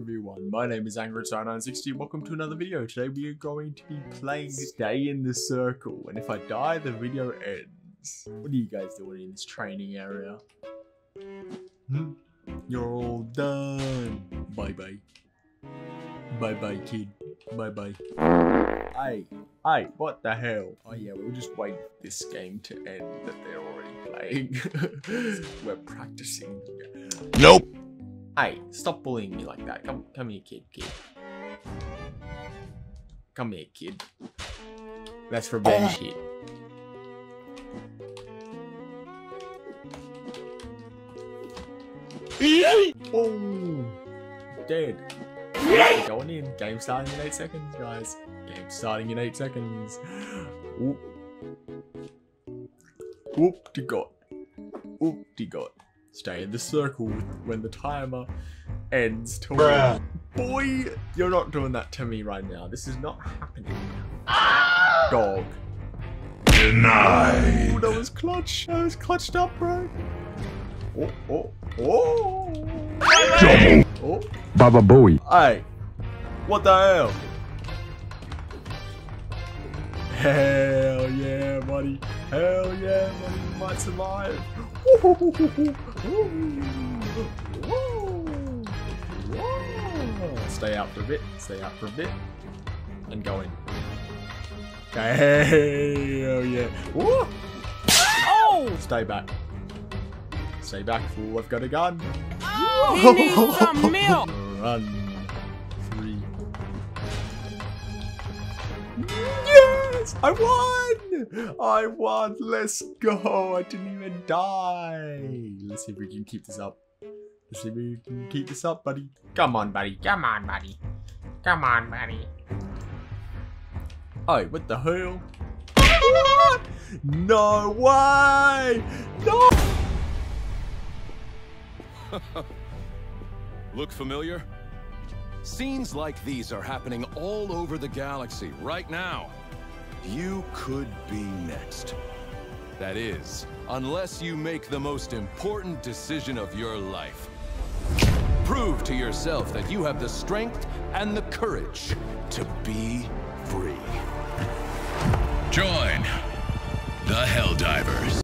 everyone, my name is Angredsiren960, welcome to another video. Today we are going to be playing Stay in the Circle, and if I die, the video ends. What are you guys doing in this training area? You're all done. Bye-bye. Bye-bye, kid. Bye-bye. Hey, what the hell? Oh yeah, we'll just wait for this game to end that they're already playing. We're practicing. Nope. Hey, stop bullying me like that. Come here, kid. Come here, kid. That's revenge, kid. Oh, dead. Going in. Game starting in 8 seconds, guys. Game starting in 8 seconds. Oop. Oop-de-god. Oop-de-god. Stay in the circle when the timer ends to win. Boy, you're not doing that to me right now. This is not happening. Ah! Dog. Denied. Oh, that was clutch. That was clutched up, bro. Oh. Double. Oh. Baba Booey. Hey. What the hell? Hell yeah, buddy. Hell yeah, buddy. You might survive. Stay out for a bit. Stay out for a bit. And go in. Hell yeah. Woo. Oh! Stay back. Stay back, fool. I've got a gun. Oh, he needs some milk. Run. Three. Yes! I won! I won! Let's go! I didn't even die! Let's see if we can keep this up. Let's see if we can keep this up, buddy. Come on, buddy. Come on, buddy. Come on, buddy. Oh, what the hell? What? No way! No! Look familiar? Scenes like these are happening all over the galaxy right now. You could be next. That is, unless you make the most important decision of your life. Prove to yourself that you have the strength and the courage to be free. Join the Helldivers.